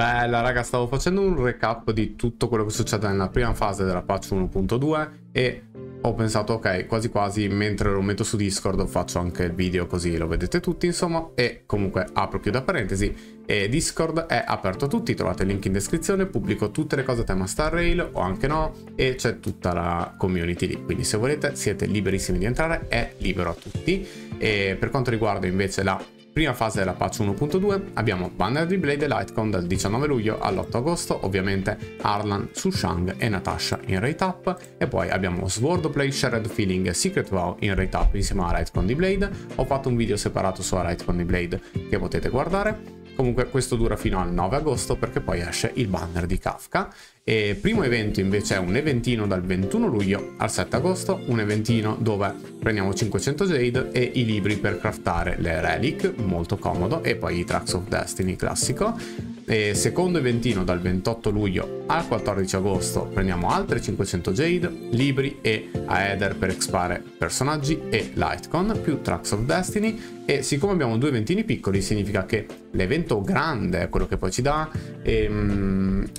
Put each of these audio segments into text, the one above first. Bella raga, stavo facendo un recap di tutto quello che succede nella prima fase della patch 1.2 e ho pensato ok, quasi quasi mentre lo metto su Discord faccio anche il video così lo vedete tutti insomma. E comunque apro chiudo parentesi, e Discord è aperto a tutti, trovate il link in descrizione, pubblico tutte le cose a tema Star Rail o anche no e c'è tutta la community lì, quindi se volete siete liberissimi di entrare, è libero a tutti. E per quanto riguarda invece la prima fase della patch 1.2 abbiamo banner di Blade e Lightcon dal 19 luglio all'8 agosto, ovviamente Arlan, Sushang e Natasha in rate up, e poi abbiamo Swordplay, Shared Feeling e Secret WoW in rate up insieme a Lightcon di Blade. Ho fatto un video separato sulla Lightcon di Blade che potete guardare. Comunque questo dura fino al 9 agosto perché poi esce il banner di Kafka. E primo evento invece è un eventino dal 21 luglio al 7 agosto, un eventino dove prendiamo 500 Jade e i libri per craftare le relic, molto comodo, e poi i Tracks of Destiny classico. E secondo eventino dal 28 luglio al 14 agosto prendiamo altre 500 Jade, libri e Aether per expare personaggi e Lightcon più Tracks of Destiny. E siccome abbiamo due eventini piccoli significa che l'evento grande è quello che poi ci dà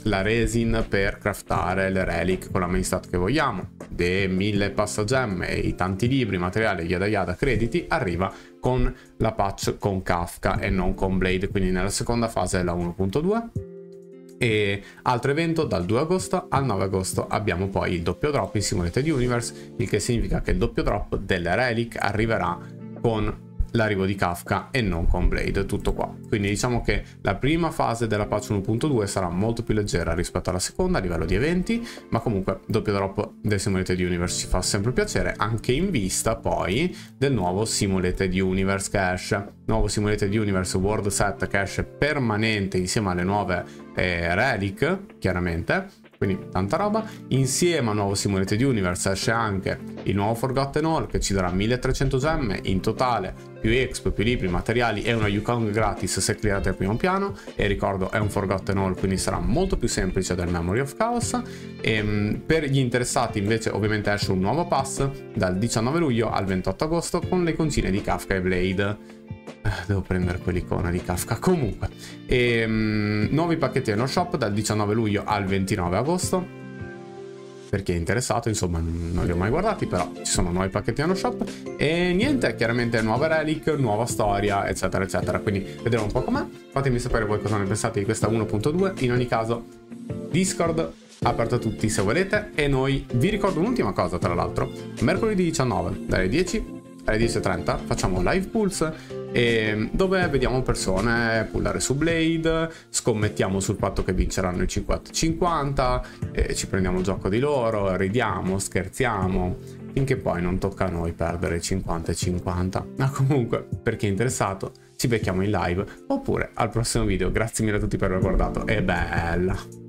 la Resin per craftare le relic con la main stat che vogliamo, de 1000 passagemme e i tanti libri, materiale, yada yada, crediti, arriva con la patch con Kafka e non con Blade, quindi nella seconda fase della 1.2. E altro evento dal 2 agosto al 9 agosto abbiamo poi il doppio drop in Simulator di Universe, il che significa che il doppio drop delle relic arriverà con l'arrivo di Kafka e non con Blade, tutto qua. Quindi diciamo che la prima fase della patch 1.2 sarà molto più leggera rispetto alla seconda a livello di eventi, ma comunque doppio drop del Simulator di Universe ci fa sempre piacere, anche in vista poi del nuovo Simulator di Universe Cache, nuovo Simulator di Universe World Set Cache permanente insieme alle nuove relic chiaramente. Quindi tanta roba, insieme a nuovo Simulator di Universe esce anche il nuovo Forgotten Hall che ci darà 1300 gemme in totale, più exp, più libri, materiali e una Yukon gratis se clearate al primo piano, e ricordo è un Forgotten Hall quindi sarà molto più semplice del Memory of Chaos. E per gli interessati invece ovviamente esce un nuovo pass dal 19 luglio al 28 agosto con le concine di Kafka e Blade. Devo prendere quell'icona di Kafka comunque. E, nuovi pacchetti nello shop dal 19 luglio al 29 agosto. Per chi è interessato, insomma, non li ho mai guardati, però ci sono nuovi pacchetti nello shop. E niente, chiaramente nuove relic, nuova storia, eccetera, eccetera. Quindi vedremo un po' com'è. Fatemi sapere voi cosa ne pensate di questa 1.2. In ogni caso, Discord aperto a tutti se volete. E noi vi ricordo un'ultima cosa, tra l'altro. Mercoledì 19 dalle 10 alle 10.30 facciamo live pulse, e dove vediamo persone pullare su Blade, scommettiamo sul fatto che vinceranno il 50-50, ci prendiamo il gioco di loro, ridiamo, scherziamo, finché poi non tocca a noi perdere il 50-50. Ma comunque, per chi è interessato, ci becchiamo in live oppure al prossimo video. Grazie mille a tutti per aver guardato e bella!